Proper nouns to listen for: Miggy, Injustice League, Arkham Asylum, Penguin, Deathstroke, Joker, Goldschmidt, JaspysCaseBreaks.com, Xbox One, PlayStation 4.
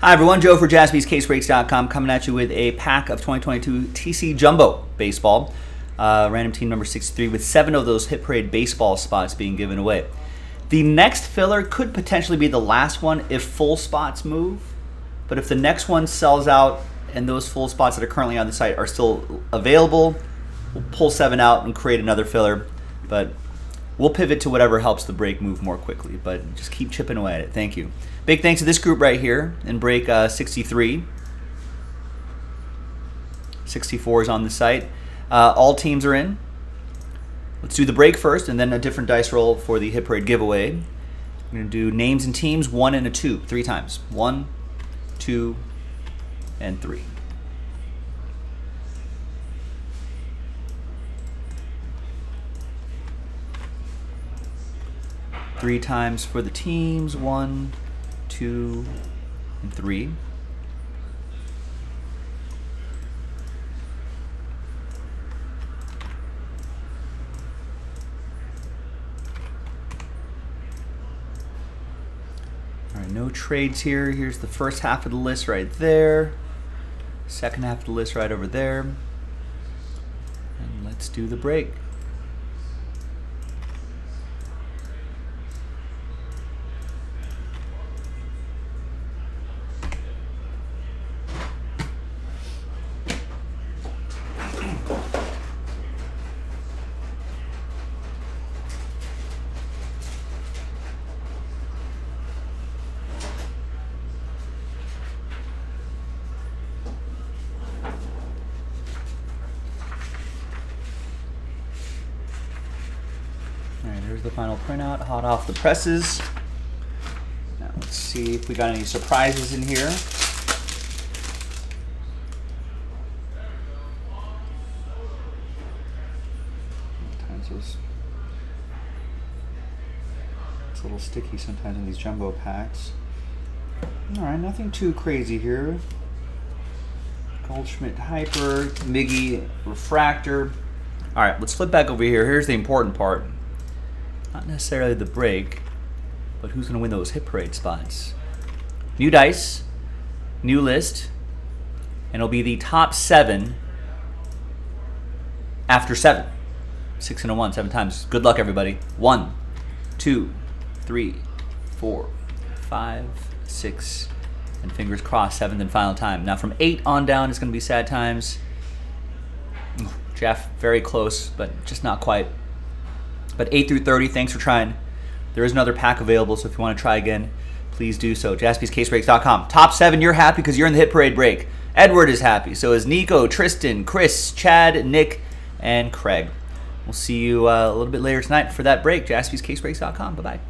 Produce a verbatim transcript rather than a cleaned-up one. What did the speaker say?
Hi everyone, Joe for Jaspys Case Breaks dot com coming at you with a pack of twenty twenty-two T C Jumbo Baseball, uh, random team number sixty-three, with seven of those Hit Parade baseball spots being given away. The next filler could potentially be the last one if full spots move, but if the next one sells out and those full spots that are currently on the site are still available, we'll pull seven out and create another filler, but we'll pivot to whatever helps the break move more quickly, but just keep chipping away at it. Thank you. Big thanks to this group right here in break uh, sixty-three. sixty-four is on the site. Uh, all teams are in. Let's do the break first and then a different dice roll for the Hit Parade giveaway. I'm going to do names and teams, one and a two, three times. One, two, and three. Three times for the teams, one, two, and three. All right, no trades here. Here's the first half of the list right there. Second half of the list right over there. And let's do the break. Here's the final printout, hot off the presses. Now let's see if we got any surprises in here. Sometimes it's, it's a little sticky sometimes in these jumbo packs. All right, nothing too crazy here. Goldschmidt Hyper, Miggy Refractor. All right, let's flip back over here. Here's the important part. Not necessarily the break, but who's going to win those Hit Parade spots. New dice, new list, and it'll be the top seven after seven. Six and a one, seven times. Good luck, everybody. One, two, three, four, five, six, and fingers crossed, seventh and final time. Now from eight on down, it's going to be sad times. Jeff, very close, but just not quite. But eight through thirty, thanks for trying. There is another pack available, so if you want to try again, please do so. Jaspys Case Breaks dot com. Top seven, you're happy because you're in the Hit Parade break. Edward is happy. So is Nico, Tristan, Chris, Chad, Nick, and Craig. We'll see you uh, a little bit later tonight for that break. Jaspys Case Breaks dot com. Bye-bye.